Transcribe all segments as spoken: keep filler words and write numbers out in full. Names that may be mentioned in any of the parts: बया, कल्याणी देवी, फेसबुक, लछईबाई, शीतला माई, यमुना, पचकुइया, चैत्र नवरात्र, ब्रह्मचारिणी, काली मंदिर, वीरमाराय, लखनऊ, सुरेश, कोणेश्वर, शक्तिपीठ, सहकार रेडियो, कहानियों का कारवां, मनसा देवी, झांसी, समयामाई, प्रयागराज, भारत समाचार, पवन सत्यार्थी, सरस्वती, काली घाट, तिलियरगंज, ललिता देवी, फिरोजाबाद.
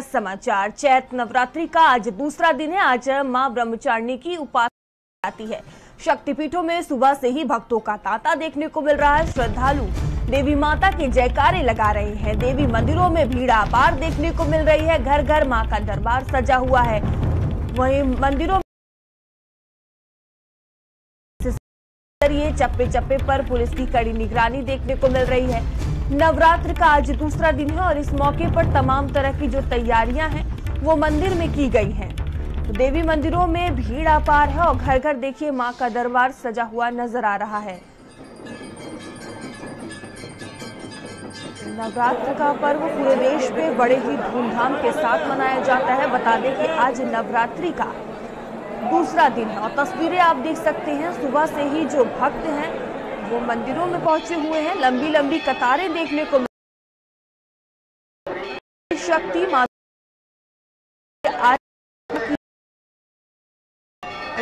भारत समाचार। चैत्र नवरात्रि का आज दूसरा दिन है। आज मां ब्रह्मचारिणी की उपासना आती है। शक्तिपीठों में सुबह से ही भक्तों का तांता देखने को मिल रहा है। श्रद्धालु देवी माता के जयकारे लगा रहे हैं। देवी मंदिरों में भीड़ अपार देखने को मिल रही है। घर घर मां का दरबार सजा हुआ है। वहीं मंदिरों में चप्पे चप्पे पर पुलिस की कड़ी निगरानी देखने को मिल रही है। नवरात्र का आज दूसरा दिन है और इस मौके पर तमाम तरह की जो तैयारियां हैं वो मंदिर में की गई हैं। तो देवी मंदिरों में भीड़ अपार है और घर घर देखिए मां का दरबार सजा हुआ नजर आ रहा है। नवरात्र का पर्व पूरे देश में बड़े ही धूमधाम के साथ मनाया जाता है। बता दें कि आज नवरात्रि का दूसरा दिन है और तस्वीरें आप देख सकते हैं। सुबह से ही जो भक्त हैं वो मंदिरों में पहुंचे हुए हैं। लंबी लंबी कतारें देखने को मिली। शक्ति माता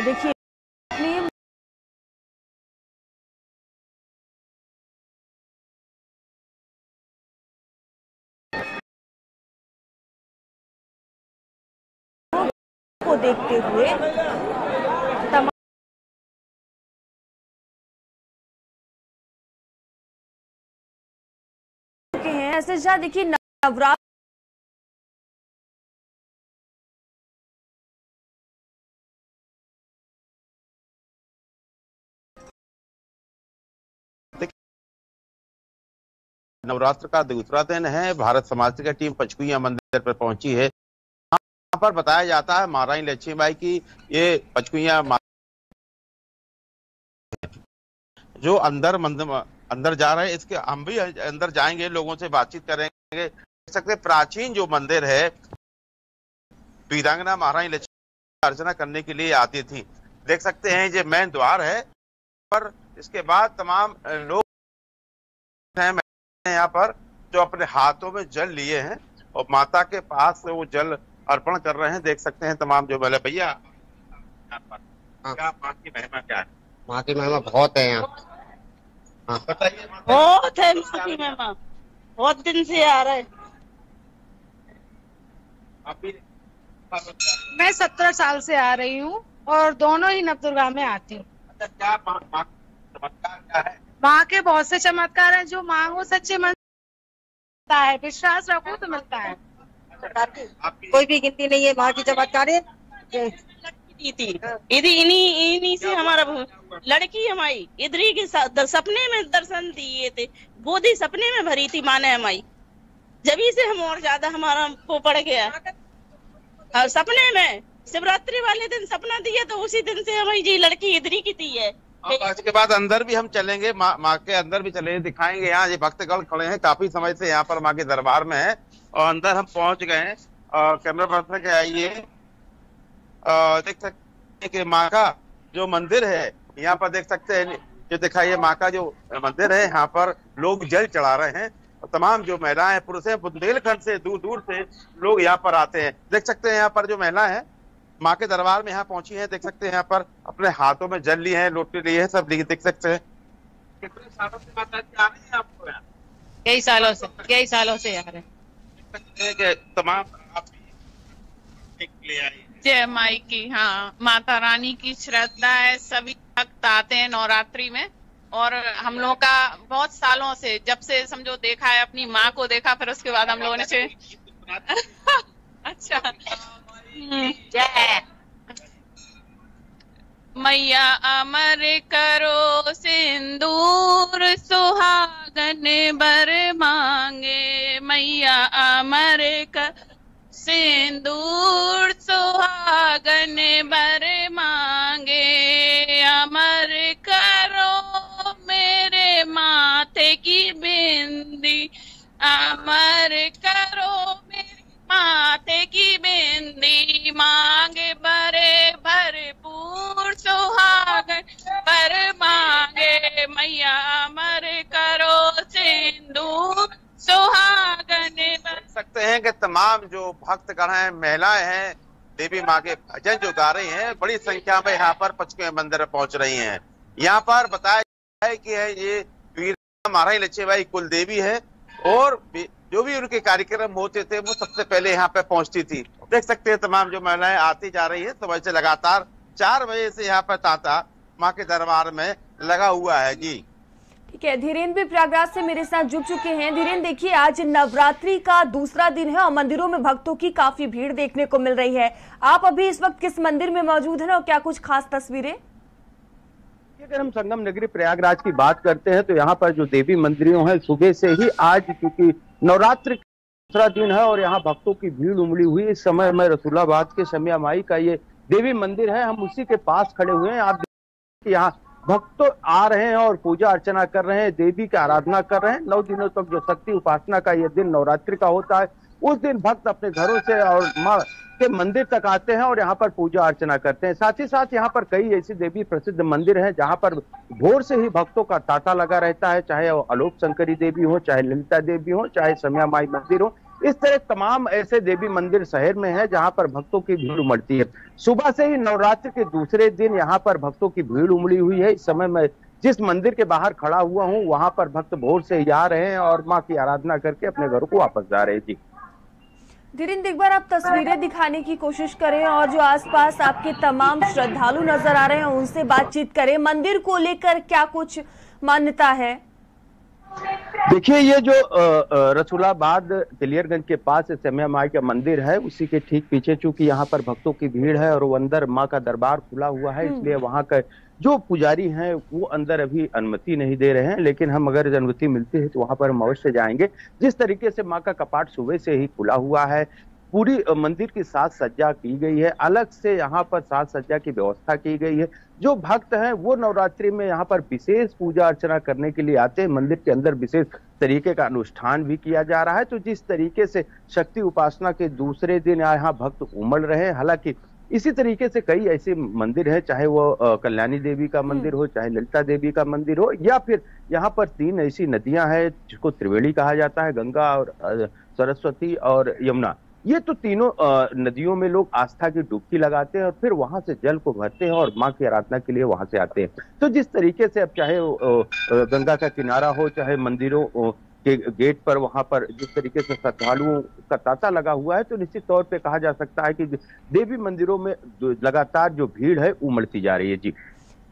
देखिए को देखते हुए ऐसे जहाँ देखिए नवरात्र नवरात्र का दूसरा दिन है। भारत समाचार की टीम पचकुइया मंदिर पर पहुंची है। यहाँ पर बताया जाता है महारानी लक्ष्मीबाई की ये पचकुइया जो अंदर मंदिर अंदर जा रहे हैं। इसके हम भी अंदर जाएंगे, लोगों से बातचीत करेंगे। देख सकते प्राचीन जो मंदिर है, पीरांगना महारानी लक्ष्मी अर्चना करने के लिए आती थी। देख सकते हैं ये मेन द्वार है पर इसके बाद तमाम लोग हैं यहाँ पर जो अपने हाथों में जल लिए हैं और माता के पास वो जल अर्पण कर रहे हैं। देख सकते हैं तमाम जो बोले भैया माँ की महिमा क्या है? माँ की महिमा बहुत है यहाँ। हाँ। बहुत है माफी में माँ, बहुत दिन से आ रहा है। मैं सत्रह साल से आ रही हूँ और दोनों ही नवदुर्गा में आती हूँ। अच्छा, चमत्कार माँ के बहुत से चमत्कार हैं। जो मांगो सच्चे मन मिलता है, विश्वास रखो तो मिलता है। कोई भी गिनती नहीं है माँ की चमत्कार है। दीदी इन्हीं इन्हीं से हमारा लड़की हमारी इधरी के सपने में दर्शन दिए थे। बोधी सपने में भरी थी माँ ने हमारी। जबी से हम और ज्यादा हमारा को पड़ गया। और सपने में शिवरात्रि वाले दिन सपना दिया तो उसी दिन से हमारी जी लड़की इधरी की थी है। इसके बाद अंदर भी हम चलेंगे, माँ माँ के अंदर भी चलेंगे, दिखाएंगे। यहाँ ये भक्तगण खड़े हैं, काफी समय से यहाँ पर माँ के दरबार में है और अंदर हम पहुँच गए हैं। और कैमरा पर्सन के आइए देख सकते हैं कि माँ का जो मंदिर है यहाँ पर देख सकते हैं। जो दिखाइए माँ का जो मंदिर है यहाँ पर लोग जल चढ़ा रहे हैं। तमाम जो महिलाएं पुरुष हैं बुंदेलखंड से दूर दूर से लोग यहाँ पर आते हैं। देख सकते हैं यहाँ पर जो महिला है माँ के दरबार में यहाँ पहुंची है। देख सकते हैं यहाँ पर अपने हाथों में जल लिए हैं, लोटे लिए हैं, सब लिए। देख सकते हैं कितने सालों से माता जी आ रही है आपको? कई सालों से कई सालों से आ रहे हैं। तमाम आप जय माई की, हाँ माता रानी की श्रद्धा है। सभी भक्त आते हैं नवरात्रि में। और हम लोग का बहुत सालों से, जब से समझो देखा है, अपनी माँ को देखा, फिर उसके बाद हम लोगों ने से अच्छा जय मैया अमर करो सिंदूर सुहागन बर मांगे। मैया अमर कर सिंदूर सुहागन बर मांगे। अमर करो मेरे माथे की बिंदी। अमर करो मेरे माथे की बिंदी। मांगे बरे भरपूर सुहागन बर मांगे। मैया अमर करो सिंदूर सुहागन। देख सकते हैं कि तमाम जो भक्तगण हैं, महिलाएं हैं, देवी माँ के भजन जो गा रही हैं, बड़ी संख्या में यहाँ पर पचकुइया मंदिर पहुँच रही हैं। यहाँ पर बताया है कि है ये वीरमाराय लछईबाई कुल देवी है और जो भी उनके कार्यक्रम होते थे वो सबसे पहले यहाँ पे पहुँचती थी। देख सकते हैं तमाम जो महिलाएं आती जा रही है, तो वैसे लगातार चार बजे से यहाँ पर तांता माँ के दरबार में लगा हुआ है। जी ठीक है, धीरेन्द्र भी प्रयागराज से मेरे साथ जुड़ चुके हैं। धीरेन्द्र, देखिए आज नवरात्रि का दूसरा दिन है और मंदिरों में भक्तों की काफी भीड़ देखने को मिल रही है। आप अभी इस वक्त किस मंदिर में मौजूद हैं और क्या कुछ खास तस्वीरें? अगर हम संगम नगरी प्रयागराज की बात करते हैं तो यहाँ पर जो देवी मंदिरों हैं सुबह से ही आज, क्योंकि नवरात्रि का दूसरा दिन है और यहाँ भक्तों की भीड़ उमड़ी हुई। इस समय में रसूलाबाद के समयामाई का ये देवी मंदिर है, हम उसी के पास खड़े हुए हैं। आप यहाँ भक्तों आ रहे हैं और पूजा अर्चना कर रहे हैं, देवी की आराधना कर रहे हैं। नौ दिनों तक तो जो शक्ति उपासना का यह दिन नवरात्रि का होता है, उस दिन भक्त अपने घरों से और माँ के मंदिर तक आते हैं और यहाँ पर पूजा अर्चना करते हैं। साथ ही साथ यहाँ पर कई ऐसी देवी प्रसिद्ध मंदिर हैं जहाँ पर भोर से ही भक्तों का तांता लगा रहता है, चाहे वो अलोक शंकरी देवी हो, चाहे ललिता देवी हो, चाहे समयामाई मंदिर हो। इस तरह तमाम ऐसे देवी मंदिर शहर में है जहां पर भक्तों की भीड़ उमड़ती है। सुबह से ही नवरात्र के दूसरे दिन यहां पर भक्तों की भीड़ उमड़ी हुई है। इस समय मैं जिस मंदिर के बाहर खड़ा हुआ हूं वहां पर भक्त भोर से ही आ रहे हैं और मां की आराधना करके अपने घरों को वापस जा रहे हैं। जी धीरेन्द्र, एक बार आप तस्वीरें दिखाने की कोशिश करें और जो आसपास आपके तमाम श्रद्धालु नजर आ रहे हैं उनसे बातचीत करें। मंदिर को लेकर क्या कुछ मान्यता है? देखिए ये जो रसूलाबाद तिलियरगंज के पास समय माई का मंदिर है, उसी के ठीक पीछे चूंकि यहाँ पर भक्तों की भीड़ है और वो अंदर माँ का दरबार खुला हुआ है, इसलिए वहाँ का जो पुजारी हैं वो अंदर अभी अनुमति नहीं दे रहे हैं। लेकिन हम अगर अनुमति मिलती है तो वहाँ पर हम अवश्य जाएंगे। जिस तरीके से माँ का कपाट सुबह से ही खुला हुआ है, पूरी मंदिर की साज सज्जा की गई है, अलग से यहाँ पर साज सज्जा की व्यवस्था की गई है। जो भक्त हैं वो नवरात्रि में यहाँ पर विशेष पूजा अर्चना करने के लिए आते हैं। मंदिर के अंदर विशेष तरीके का अनुष्ठान भी किया जा रहा है। तो जिस तरीके से शक्ति उपासना के दूसरे दिन यहाँ भक्त उमड़ रहे हैं, हालांकि इसी तरीके से कई ऐसे मंदिर हैं, चाहे वो कल्याणी देवी का मंदिर हो, चाहे ललिता देवी का मंदिर हो, या फिर यहाँ पर तीन ऐसी नदियाँ हैं जिसको त्रिवेणी कहा जाता है, गंगा और सरस्वती और यमुना। ये तो तीनों नदियों में लोग आस्था की डुबकी लगाते हैं और फिर वहां से जल को भरते हैं और माँ की आराधना के लिए वहां से आते हैं। तो जिस तरीके से अब चाहे गंगा का किनारा हो, चाहे मंदिरों के गेट पर वहां पर जिस तरीके से श्रद्धालुओं का तांता लगा हुआ है, तो निश्चित तौर पे कहा जा सकता है कि देवी मंदिरों में लगातार जो भीड़ है उमड़ती जा रही है। जी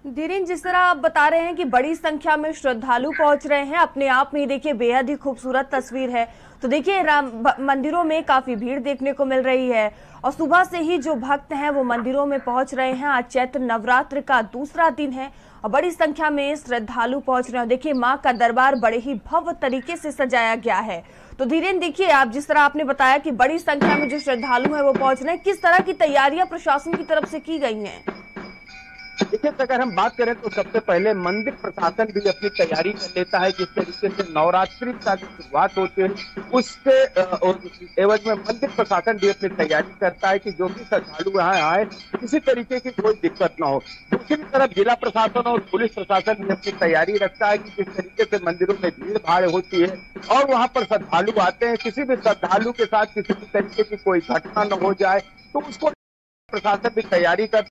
धीरेन्द्र, जिस तरह आप बता रहे हैं कि बड़ी संख्या में श्रद्धालु पहुंच रहे हैं, अपने आप में देखिए बेहद ही खूबसूरत तस्वीर है। तो देखिए मंदिरों में काफी भीड़ देखने को मिल रही है और सुबह से ही जो भक्त हैं वो मंदिरों में पहुंच रहे हैं। आज चैत्र नवरात्र का दूसरा दिन है और बड़ी संख्या में श्रद्धालु पहुंच रहे हैं। देखिए माँ का दरबार बड़े ही भव्य तरीके से सजाया गया है। तो धीरेन्द्र, देखिए आप जिस तरह आपने बताया कि बड़ी संख्या में जो श्रद्धालु है वो पहुंच रहे हैं, किस तरह की तैयारियां प्रशासन की तरफ से की गई है? देखिए अगर हम बात करें तो सबसे पहले मंदिर प्रशासन भी अपनी तैयारी कर लेता है। जिस तरीके से नवरात्रि का शुरुआत होती है उसके एवज में मंदिर प्रशासन भी अपनी तैयारी करता है कि जो भी श्रद्धालु यहाँ आए किसी तरीके की कोई दिक्कत ना हो। दूसरी तरफ जिला प्रशासन और पुलिस प्रशासन भी अपनी तैयारी रखता है कि जिस तरीके से मंदिरों में भीड़ भाड़ होती है और वहाँ पर श्रद्धालु आते हैं, किसी भी श्रद्धालु के साथ किसी भी तरीके की कोई घटना न हो जाए तो उसको प्रशासन भी तैयारी कर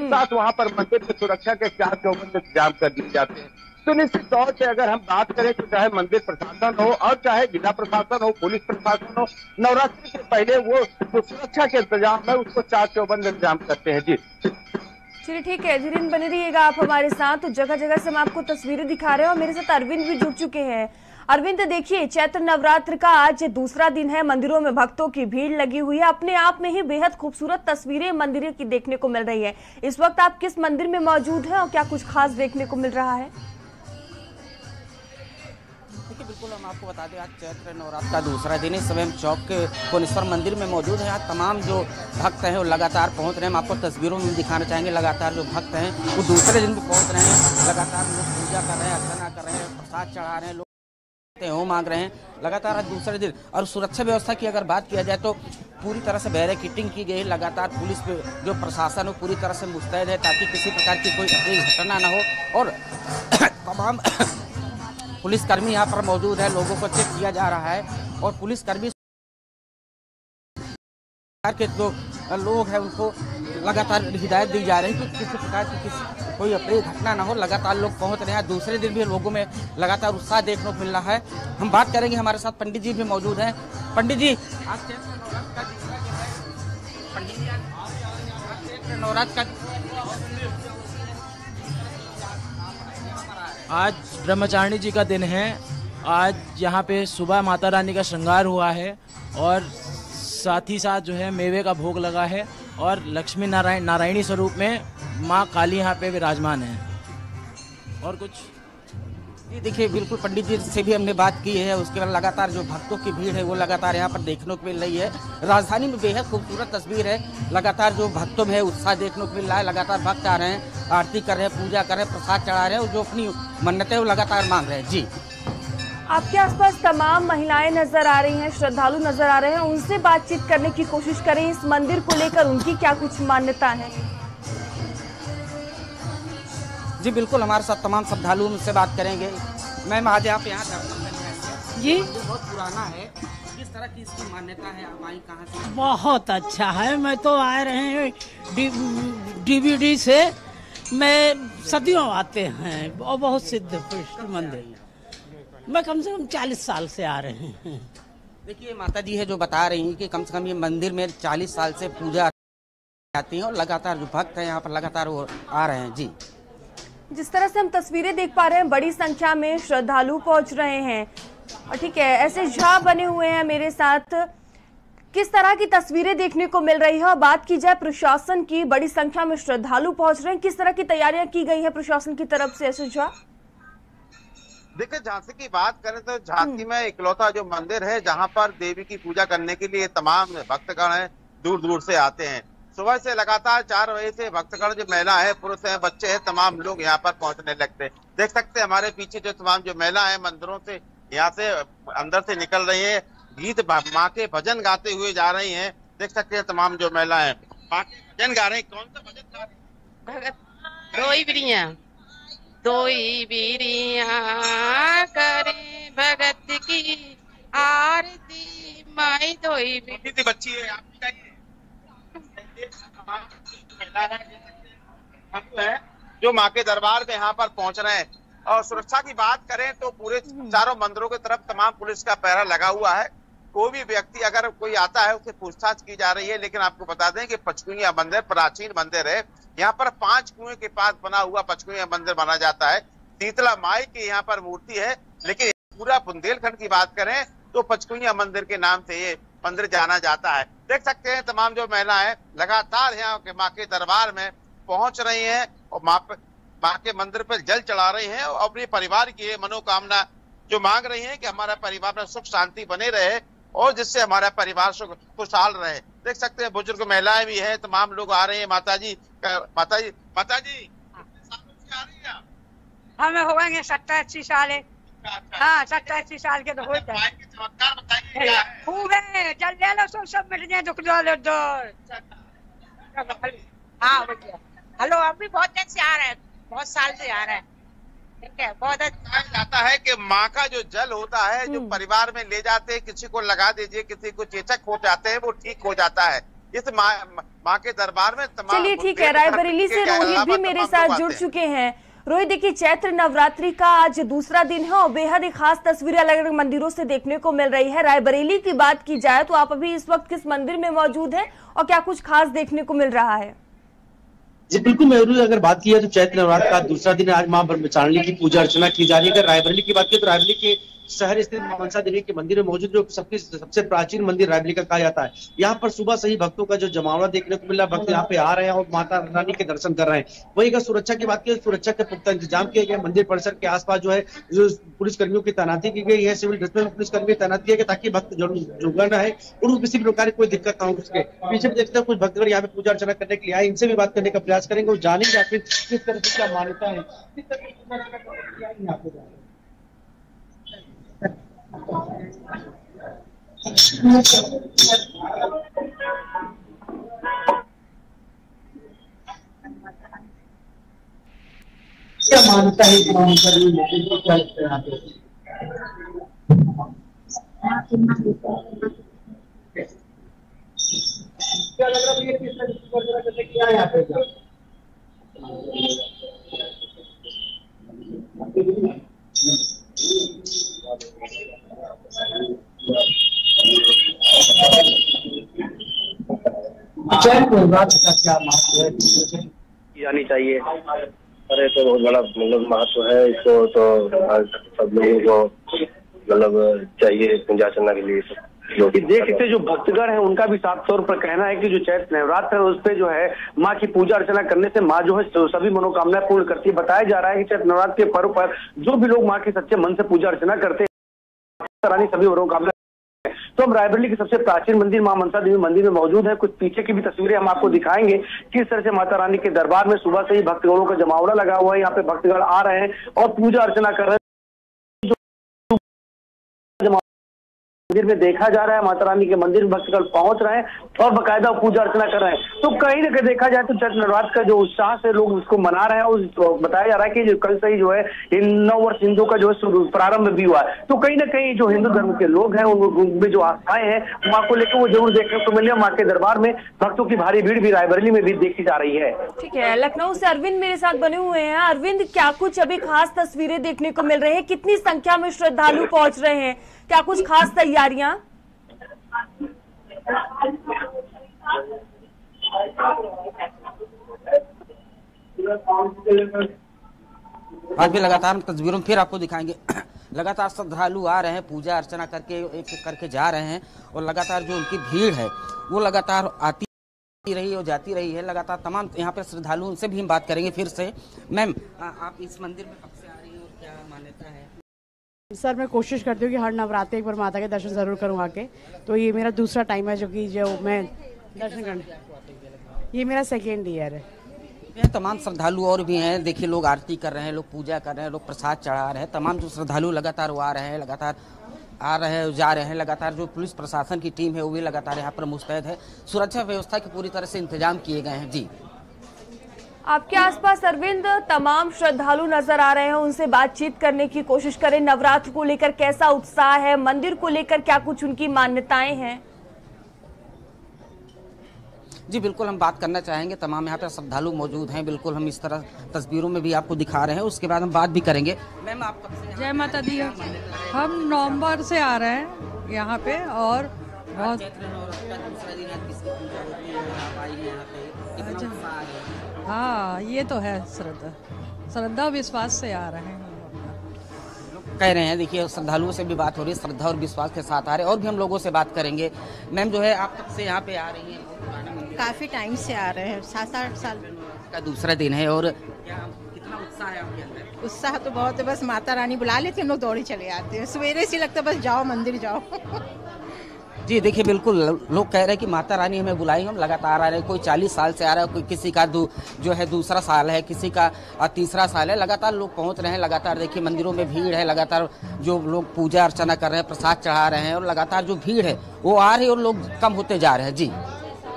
साथ वहाँ पर मंदिर में सुरक्षा के चार चौबंद इंतजाम कर दिए जाते हैं। तो निश्चित तौर से अगर हम बात करें तो चाहे मंदिर प्रशासन हो और चाहे जिला प्रशासन हो, पुलिस प्रशासन हो, नवरात्रि से पहले वो जो सुरक्षा के इंतजाम है उसको चार चौबंद इंतजाम करते हैं। जी चलिए ठीक है, धीरेन्द्र बने रहिएगा आप हमारे साथ। तो जगह जगह से हम आपको तस्वीरें दिखा रहे हैं और मेरे साथ अरविंद भी जुड़ चुके हैं। अरविंद, देखिए चैत्र नवरात्र का आज दूसरा दिन है, मंदिरों में भक्तों की भीड़ लगी हुई है, अपने आप में ही बेहद खूबसूरत तस्वीरें मंदिरों की देखने को मिल रही है। इस वक्त आप किस मंदिर में मौजूद हैं और क्या कुछ खास देखने को मिल रहा है? देखिए बिल्कुल हम आपको बता दें आज चैत्र नवरात्र का दूसरा दिन है। इस समय हम चौक के कोणेश्वर मंदिर में मौजूद हैं। आज तमाम जो भक्त हैं वो लगातार पहुंच रहे हैं। हम आपको तस्वीरों में दिखाना चाहेंगे, लगातार जो भक्त हैं वो दूसरे दिन भी पहुँच रहे हैं। लगातार लोग पूजा कर रहे हैं, अर्चना कर रहे हैं, प्रसाद चढ़ा रहे हैं, होम मांग रहे हैं लगातार आज दूसरे दिन। और सुरक्षा व्यवस्था की अगर बात किया जाए तो पूरी तरह से बैरिकेटिंग की गई है। लगातार पुलिस जो प्रशासन हो पूरी तरह से मुस्तैद है ताकि किसी प्रकार की कोई घटना ना हो। और तमाम पुलिसकर्मी यहाँ पर मौजूद है, लोगों को चेक किया जा रहा है और पुलिसकर्मी के जो लोग हैं उनको लगातार हिदायत दी जा रही है कि किसी प्रकार की किसी कोई अप्रिय घटना न हो, लगातार लोग पहुंच रहे हैं। दूसरे दिन भी लोगों में लगातार उत्साह देखने को मिल रहा है। हम बात करेंगे, हमारे साथ पंडित जी भी मौजूद हैं। पंडित जी, आज चैत्र नवरात्र का जिक्र किया है। पंडित जी, आज चैत्र नवरात्र का आज ब्रह्मचारिणी जी का दिन है। आज यहाँ पे सुबह माता रानी का श्रृंगार हुआ है और साथ ही साथ जो है मेवे का भोग लगा है और लक्ष्मी नारायण नारायणी स्वरूप में माँ काली यहाँ पे विराजमान है। और कुछ जी देखिए, बिल्कुल पंडित जी से भी हमने बात की है। उसके बाद लगातार जो भक्तों की भीड़ है वो लगातार यहाँ पर देखने को मिल रही है। राजधानी में बेहद खूबसूरत तस्वीर है। लगातार जो भक्तों में उत्साह देखने को मिल रहा है, लगातार भक्त आ रहे हैं, आरती कर रहे हैं, पूजा कर रहे हैं, प्रसाद चढ़ा रहे हैं और जो अपनी मन्नतें वो लगातार मांग रहे हैं। जी, आपके आसपास तमाम महिलाएं नजर आ रही हैं, श्रद्धालु नजर आ रहे हैं। उनसे बातचीत करने की कोशिश करें इस मंदिर को लेकर उनकी क्या कुछ मान्यता है। जी बिल्कुल, हमारे साथ तमाम श्रद्धालु उनसे बात करेंगे। मैम, आज आप यहाँ दर्शन करने आए। जी, बहुत पुराना है, किस तरह की इसकी मान्यता है, आप आई कहाँ से? बहुत अच्छा है, मैं तो आ रहे हैं डीवीडी से, मैं सदियों आते हैं और बहुत सिद्ध पृष्ठ मंदिर, मैं कम से कम चालीस साल से आ रहे हैं। देखिए, माता जी है जो बता रही हैं कि कम से कम ये मंदिर में चालीस साल से पूजा आती है और लगातार जो भक्त है यहाँ पर लगातार वो आ रहे हैं। जी, जिस तरह से हम तस्वीरें देख पा रहे हैं, बड़ी संख्या में श्रद्धालु पहुँच रहे हैं। ठीक है, ऐसे झा बने हुए हैं मेरे साथ। किस तरह की तस्वीरें देखने को मिल रही है? और बात की जाए प्रशासन की, बड़ी संख्या में श्रद्धालु पहुँच रहे हैं, किस तरह की तैयारियाँ की गई है प्रशासन की तरफ से? ऐसे झा देखिए, झांसी की बात करें तो झांसी में इकलौता जो मंदिर है जहां पर देवी की पूजा करने के लिए तमाम भक्तगण है दूर दूर से आते हैं। सुबह से लगातार चार बजे से भक्तगण जो महिला है, पुरुष है, बच्चे हैं, तमाम लोग यहां पर पहुंचने लगते हैं। देख सकते हैं हमारे पीछे जो तमाम जो महिला है मंदिरों से यहाँ से अंदर से निकल रही है, गीत माँ के भजन गाते हुए जा रही है। देख सकते हैं तमाम जो महिला है माँ के भजन गा रहे हैं। कौन सा भजन गा रही है? दोई बीरिया करे भगत की आरती माई दोई बीरिया। बच्ची है आपकी है जो माँ के दरबार में यहाँ पर पहुँच रहे हैं। और सुरक्षा की बात करें तो पूरे चारों मंदिरों की तरफ तमाम पुलिस का पहरा लगा हुआ है। कोई भी व्यक्ति अगर कोई आता है उससे पूछताछ की जा रही है। लेकिन आपको बता दें कि पचकुइया मंदिर प्राचीन मंदिर है। यहाँ पर पांच कुएं के पास बना हुआ पचकुइया मंदिर माना जाता है। शीतला माई की यहाँ पर मूर्ति है। लेकिन पूरा बुंदेलखंड की बात करें तो पचकुइया मंदिर के नाम से ये मंदिर जाना जाता है। देख सकते हैं तमाम जो महिलाएं लगातार यहाँ के माँ के दरबार में पहुंच रही है और माँ माँ के मंदिर पर जल चढ़ा रही है और अपने परिवार की मनोकामना जो मांग रही है कि हमारा परिवार में सुख शांति बने रहे और जिससे हमारा परिवार खुशहाल रहे। देख सकते हैं बुजुर्ग महिलाएं भी हैं, तमाम लोग आ रहे हैं। माताजी माताजी माताजी आ रही है? हमें होंगे सत्तर अस्सी साल है। हाँ, सत्तर अस्सी साल के तो हो जाए। खूब है, जल ले लो, सब मिल जाए, दुख दो लो दो। हाँ हेलो, हम भी बहुत देर से आ रहे हैं, बहुत साल से आ रहे हैं। बहुत अच्छा जाता है कि माँ का जो जल होता है जो परिवार में ले जाते हैं, किसी को लगा दीजिए, किसी को चेचक हो जाते हैं, वो ठीक हो जाता है इस माँ माँ के दरबार में। चलिए ठीक है, रायबरेली से रोहित भी मेरे साथ जुड़ चुके हैं। रोहित, देखिए चैत्र नवरात्रि का आज दूसरा दिन है और बेहद ही खास तस्वीरें अलग अलग मंदिरों से देखने को मिल रही है। रायबरेली की बात की जाए तो आप अभी इस वक्त किस मंदिर में मौजूद है और क्या कुछ खास देखने को मिल रहा है? जी बिल्कुल, मैं अगर बात की जाए तो चैत्र नवरात्र का दूसरा दिन आज माँ ब्रह्मचारिणी की पूजा अर्चना की जा रही है। अगर रायबरेली की बात की तो रायबरेली के शहर स्थित मनसा देवी के मंदिर में मौजूद जो सबके सबसे प्राचीन मंदिर रायबरेली का कहा जाता है। यहाँ पर सुबह से ही भक्तों का जो जमावड़ा देखने को मिला, भक्त यहाँ पे आ रहे हैं और माता रानी के दर्शन कर रहे हैं। वही अगर सुरक्षा की बात की तो सुरक्षा का पुख्ता इंतजाम किया गया। मंदिर परिसर के आसपास जो है जो पुलिसकर्मियों की तैनाती की गई है, सिविल ड्रेस में पुलिसकर्मी तैनात किया गया ताकि भक्त जुगान रहे और किसी प्रकार की कोई दिक्कत ना हो सके। पीछे भी देखते हैं कुछ भक्तगण यहाँ पे पूजा अर्चना करने के लिए आए, इनसे भी बात करने का प्रयास करेंगे और जानेंगे फिर किस तरह की क्या मान्यता है, किस तरह की। मानता है क्या लग रहा है? चैत्र नवरात्र का क्या महत्व है, किसको जानी चाहिए? अरे तो बहुत बड़ा मतलब महत्व है इसको, तो सब लोगों को मतलब चाहिए पूजा करने के लिए। जो देख सकते जो भक्तगण है उनका भी साफ तौर पर कहना है कि जो चैत्र नवरात्र है उस पे जो है माँ की पूजा अर्चना करने से माँ जो है सभी मनोकामनाएं पूर्ण करती है। बताया जा रहा है कि चैत्र नवरात्र के पर्व पर जो भी लोग माँ के सच्चे मन से पूजा अर्चना करते हैं सभी मनोकामना। तो हम रायबरेली के सबसे प्राचीन मंदिर मां मनसा देवी मंदिर में मौजूद है। कुछ पीछे की भी तस्वीरें हम आपको दिखाएंगे किस तरह से माता रानी के दरबार में सुबह से ही भक्तगणों का जमावड़ा लगा हुआ है। यहाँ पे भक्तगण आ रहे हैं और पूजा अर्चना कर रहे हैं। मंदिर में देखा जा रहा है माता रानी के मंदिर में भक्तगण पहुंच रहे हैं और बाकायदा पूजा अर्चना कर रहे हैं। तो कहीं ना कहीं देखा जाए तो चैत्र नवरात्र का जो उत्साह से लोग उसको मना रहे हैं। और बताया जा रहा है कि जो कल से ही जो है इन नौ वर्ष हिंदू का जो है प्रारंभ भी हुआ है। तो कहीं ना कहीं जो हिंदू धर्म के लोग हैं उनमें जो आस्थाएं हैं माँ को लेकर वो जरूर देखने को मिली। माँ के दरबार में भक्तों की भारी भीड़ भी रायबरेली में भी देखी जा रही है। ठीक है, लखनऊ से अरविंद मेरे साथ बने हुए हैं। अरविंद, क्या कुछ अभी खास तस्वीरें देखने को मिल रही है? कितनी संख्या में श्रद्धालु पहुँच रहे हैं? क्या कुछ खास तैयारियां? आज भी लगातार तस्वीरों फिर आपको दिखाएंगे। लगातार श्रद्धालु आ रहे हैं, पूजा अर्चना करके एक एक करके जा रहे हैं और लगातार जो उनकी भीड़ है वो लगातार आती रही और जाती रही है। लगातार तमाम यहाँ पे श्रद्धालु, उनसे भी हम बात करेंगे फिर से। मैम, आप इस मंदिर में कब से आ रही हैं और क्या मान्यता है? सर, मैं कोशिश करती हूँ कि हर नवरात्र एक बार माता के दर्शन जरूर करूँ आके। तो ये मेरा दूसरा टाइम है जो कि जो मैं दर्शन करने, ये मेरा सेकेंड ईयर है। यहाँ तमाम श्रद्धालु और भी हैं, देखिए लोग आरती कर रहे हैं, लोग पूजा कर रहे हैं, लोग प्रसाद चढ़ा रहे हैं। तमाम जो श्रद्धालु लगातार वो आ रहे हैं, लगातार आ रहे हैं, जा रहे हैं। लगातार जो पुलिस प्रशासन की टीम है वो भी लगातार यहाँ पर मुस्तैद है। सुरक्षा व्यवस्था के पूरी तरह से इंतजाम किए गए हैं। जी, आपके आसपास अरविंद तमाम श्रद्धालु नजर आ रहे हैं, उनसे बातचीत करने की कोशिश करें। नवरात्र को लेकर कैसा उत्साह है, मंदिर को लेकर क्या कुछ उनकी मान्यताएं हैं? जी बिल्कुल, हम बात करना चाहेंगे। तमाम यहाँ पे श्रद्धालु मौजूद हैं। बिल्कुल हम इस तरह तस्वीरों में भी आपको दिखा रहे हैं, उसके बाद हम बात भी करेंगे। मैम, आप कब से? जय माता दी। हम नवम्बर से आ रहे हैं यहाँ पे और बहुत हाँ, ये तो है, श्रद्धा श्रद्धा विश्वास से आ रहे हैं। कह रहे हैं, देखिए श्रद्धालुओं से भी बात हो रही है, श्रद्धा और विश्वास के साथ आ रहे हैं। और भी हम लोगों से बात करेंगे। मैम, जो है आप कब से यहाँ पे आ रही हैं? काफी टाइम से आ रहे हैं, सात आठ साल का दूसरा दिन है। और कितना उत्साह है आपके अंदर? उत्साह तो बहुत है, बस माता रानी बुला लेती है, हम लोग दौड़े चले आते हैं। सवेरे से लगता है बस जाओ मंदिर जाओ। जी देखिए, बिल्कुल लोग कह रहे हैं कि माता रानी हमें बुलाई, हम लगातार आ रहे हैं। कोई चालीस साल से आ रहा है, कोई किसी का दो जो है दूसरा साल है, किसी का तीसरा साल है। लगातार लोग पहुंच रहे हैं। लगातार देखिए मंदिरों में भीड़ है, लगातार जो लोग पूजा अर्चना कर रहे हैं, प्रसाद चढ़ा रहे हैं और लगातार जो भीड़ है वो आ रही है और लोग कम होते जा रहे हैं। जी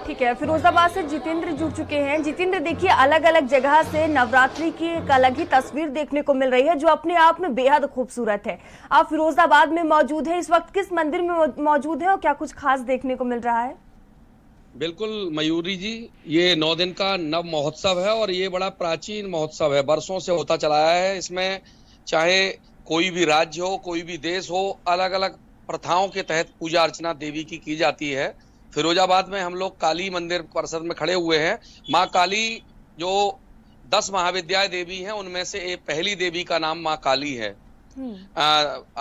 ठीक है, फिरोजाबाद से जितेंद्र जुड़ चुके हैं। जितेंद्र, देखिए अलग अलग जगह से नवरात्रि की एक अलग ही तस्वीर देखने को मिल रही है जो अपने आप में बेहद खूबसूरत है। आप फिरोजाबाद में मौजूद हैं, इस वक्त किस मंदिर में मौजूद हैं और क्या कुछ खास देखने को मिल रहा है? बिल्कुल मयूरी जी, ये नौ दिन का नव महोत्सव है और ये बड़ा प्राचीन महोत्सव है, बरसों से होता चला आया है। इसमें चाहे कोई भी राज्य हो, कोई भी देश हो, अलग अलग प्रथाओं के तहत पूजा अर्चना देवी की की जाती है। फिरोजाबाद में हम लोग काली मंदिर परिसर में खड़े हुए हैं। माँ काली जो दस महाविद्या देवी हैं उनमें से एक पहली देवी का नाम माँ काली है। आ,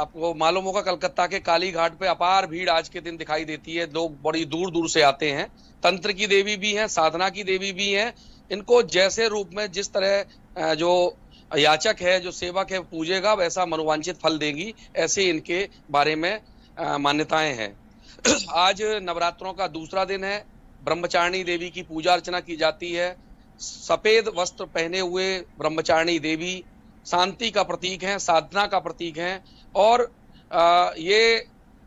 आपको मालूम होगा कलकत्ता के काली घाट पे अपार भीड़ आज के दिन दिखाई देती है, लोग बड़ी दूर दूर से आते हैं। तंत्र की देवी भी हैं, साधना की देवी भी हैं। इनको जैसे रूप में जिस तरह जो याचक है, जो सेवक है पूजेगा, वैसा मनोवांछित फल देंगी, ऐसे इनके बारे में मान्यताएं हैं। आज नवरात्रों का दूसरा दिन है, ब्रह्मचारिणी देवी की पूजा अर्चना की जाती है। सफेद वस्त्र पहने हुए ब्रह्मचारिणी देवी शांति का प्रतीक हैं, साधना का प्रतीक हैं और ये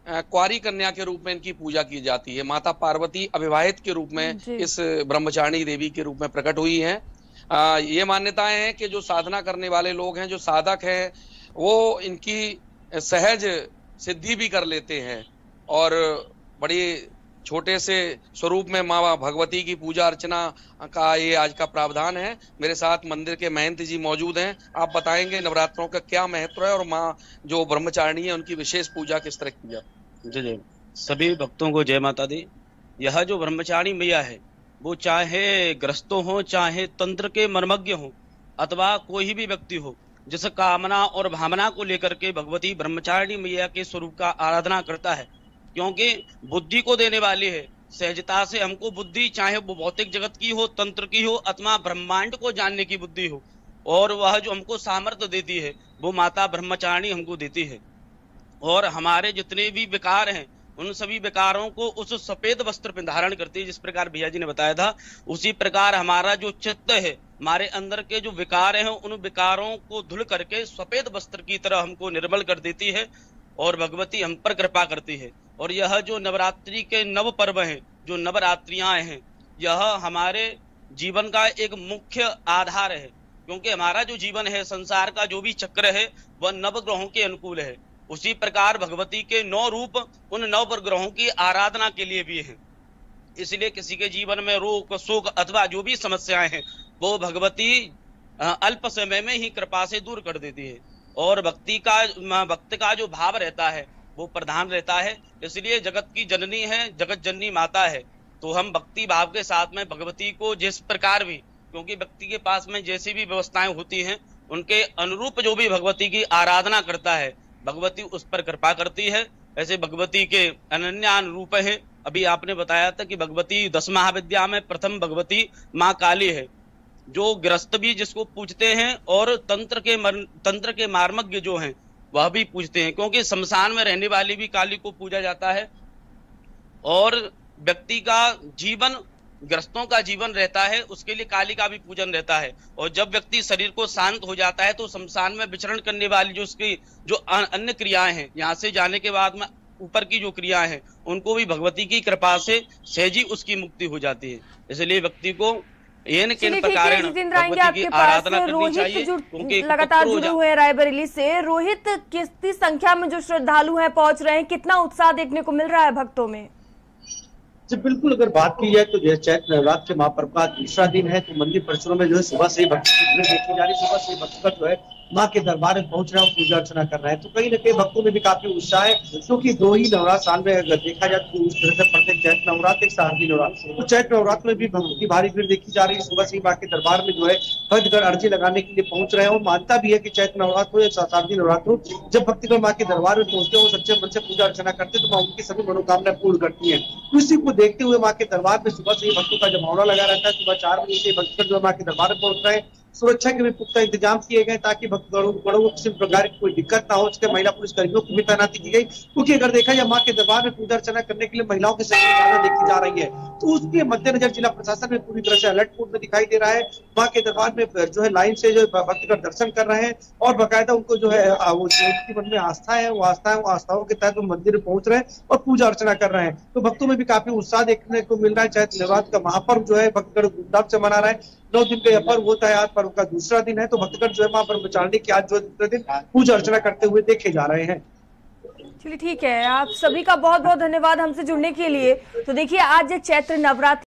कुंवारी कन्या के रूप में इनकी पूजा की जाती है। माता पार्वती अविवाहित के रूप में इस ब्रह्मचारिणी देवी के रूप में प्रकट हुई हैं। ये मान्यताएं हैं कि जो साधना करने वाले लोग हैं, जो साधक हैं, वो इनकी सहज सिद्धि भी कर लेते हैं और बड़े छोटे से स्वरूप में माँ भगवती की पूजा अर्चना का ये आज का प्रावधान है। मेरे साथ मंदिर के महंत जी मौजूद हैं, आप बताएंगे नवरात्रों का क्या महत्व है और माँ जो ब्रह्मचारिणी है उनकी विशेष पूजा किस तरह की जाती है। जी जी, सभी भक्तों को जय माता दी। यह जो ब्रह्मचारिणी मैया है वो चाहे ग्रस्तों हो, चाहे तंत्र के मर्मज्ञ हो, अथवा कोई भी व्यक्ति हो, जिस कामना और भावना को लेकर के भगवती ब्रह्मचारिणी मैया के स्वरूप का आराधना करता है, क्योंकि बुद्धि को देने वाली है। सहजता से हमको बुद्धि, चाहे वो भौतिक जगत की हो, तंत्र की हो, अथवा ब्रह्मांड को जानने की बुद्धि हो, और वह जो हमको सामर्थ्य देती है वो माता ब्रह्मचारिणी हमको देती है। और हमारे जितने भी विकार हैं उन सभी विकारों को उस सफेद वस्त्र पर धारण करती है, जिस प्रकार भैया जी ने बताया था, उसी प्रकार हमारा जो चित्त है, हमारे अंदर के जो विकार हैं, उन विकारों को धुल करके सफेद वस्त्र की तरह हमको निर्मल कर देती है और भगवती हम पर कृपा करती है। और यह जो नवरात्रि के नव पर्व हैं, जो नवरात्रियां हैं, यह हमारे जीवन का एक मुख्य आधार है, क्योंकि हमारा जो जीवन है, संसार का जो भी चक्र है, वह नवग्रहों के अनुकूल है। उसी प्रकार भगवती के नौ रूप उन नौ ग्रहों की आराधना के लिए भी हैं। इसलिए किसी के जीवन में रोग, शोक अथवा जो भी समस्याएं हैं, वो भगवती अल्प समय में ही कृपा से दूर कर देती है। और भक्ति का भक्त का जो भाव रहता है वो प्रधान रहता है। इसलिए जगत की जननी है, जगत जननी माता है, तो हम भक्ति भाव के साथ में भगवती को जिस प्रकार भी, क्योंकि भक्ति के पास में जैसी भी व्यवस्थाएं होती हैं, उनके अनुरूप जो भी भगवती की आराधना करता है, भगवती उस पर कृपा करती है। ऐसे भगवती के अनन्यान रूप है। अभी आपने बताया था कि भगवती दस महाविद्या में प्रथम भगवती माँ काली है, जो ग्रस्त भी जिसको पूजते हैं और तंत्र के मर, तंत्र के मार्मज्ञ जो हैं वह भी पूजते हैं, क्योंकि शमशान में रहने वाली भी काली को पूजा जाता है। और व्यक्ति का जीवन, ग्रस्तों का जीवन रहता है, उसके लिए काली का भी पूजन रहता है। और जब व्यक्ति शरीर को शांत हो जाता है तो शमशान में विचरण करने वाली जो उसकी जो अन्य क्रियाएं हैं, यहाँ से जाने के बाद में ऊपर की जो क्रियाएं हैं, उनको भी भगवती की कृपा से सहजी उसकी मुक्ति हो जाती है। इसलिए व्यक्ति को एन किन प्रकार की आराधना करनी चाहिए। क्योंकि लगातार जुड़े हुए हैं रायबरेली से रोहित, किस संख्या में जो श्रद्धालु है पहुंच रहे हैं, कितना उत्साह देखने को मिल रहा है भक्तों में? जी बिल्कुल, अगर बात की जाए तो जो है चैत्र नवरात्र के महापर्व का तीसरा दिन है, तो मंदिर परिसरों में जो है सुबह से ही भक्त देखी जा रही, सुबह से भक्त का जो है माँ के दरबार में पहुंच रहा है, पूजा अर्चना कर रहा है। तो कहीं ना कहीं भक्तों में भी काफी उत्साह है, क्योंकि दो ही नवरात्र साल में अगर देखा जाए तो उस तरह से प्रत्येक चैत्र नवरात्र एक शारदीय नवरात्र, तो चैत्र नवरात्र में भी भक्तों की भारी भीड़ देखी जा रही है। सुबह से ही माँ के दरबार में जो है भक्तगण अर्जी लगाने के लिए पहुंच रहे हैं। और मानता भी है कि चैत्र नवरात्र या शारदीय नवरात्र जब भक्तगण माँ के दरबार में पहुंचते हैं और सच्चे मन से पूजा अर्चना करते हैं तो माँ उनकी सभी मनोकामनाएं पूर्ण करती है। इसी को देखते हुए माँ के दरबार में सुबह से ही भक्तों का जमावड़ा लगा रहता है। सुबह चार बजे से भक्तगण जो माँ के दरबार में पहुंच रहे हैं। सुरक्षा के भी पुख्ता इंतजाम किए गए ताकि भक्तगणों को किसी प्रकार की कोई दिक्कत ना हो। इसके महिला पुलिस कर्मियों की भी तैनाती की गई, क्योंकि अगर देखा जाए माँ के दरबार में पूजा अर्चना करने के लिए महिलाओं की संख्या देखी जा रही है, तो उसके मद्देनजर जिला प्रशासन में पूरी तरह से अलर्ट मोड में दिखाई दे रहा है। माँ के दरबार में जो है लाइन से जो भक्तगण दर्शन कर रहे हैं और बाकायदा उनको जो है वो मन में आस्था है, वो आस्था है, वो आस्थाओं के तहत वो मंदिर में पहुंच रहे हैं और पूजा अर्चना कर रहे हैं। तो भक्तों में भी काफी उत्साह देखने को मिल रहा है। चैत्र नवरात्र का महापर्व जो है भक्तगण धूमधाम से मना रहे हैं। नौ दिन का यह पर्व होता है, आज पर्व का दूसरा दिन है, तो भक्तगण जो है मां ब्रह्मचारिणी की आज जो दूसरे दिन पूजा अर्चना करते हुए देखे जा रहे हैं। चलिए ठीक है, आप सभी का बहुत बहुत धन्यवाद हमसे जुड़ने के लिए। तो देखिए आज चैत्र नवरात्र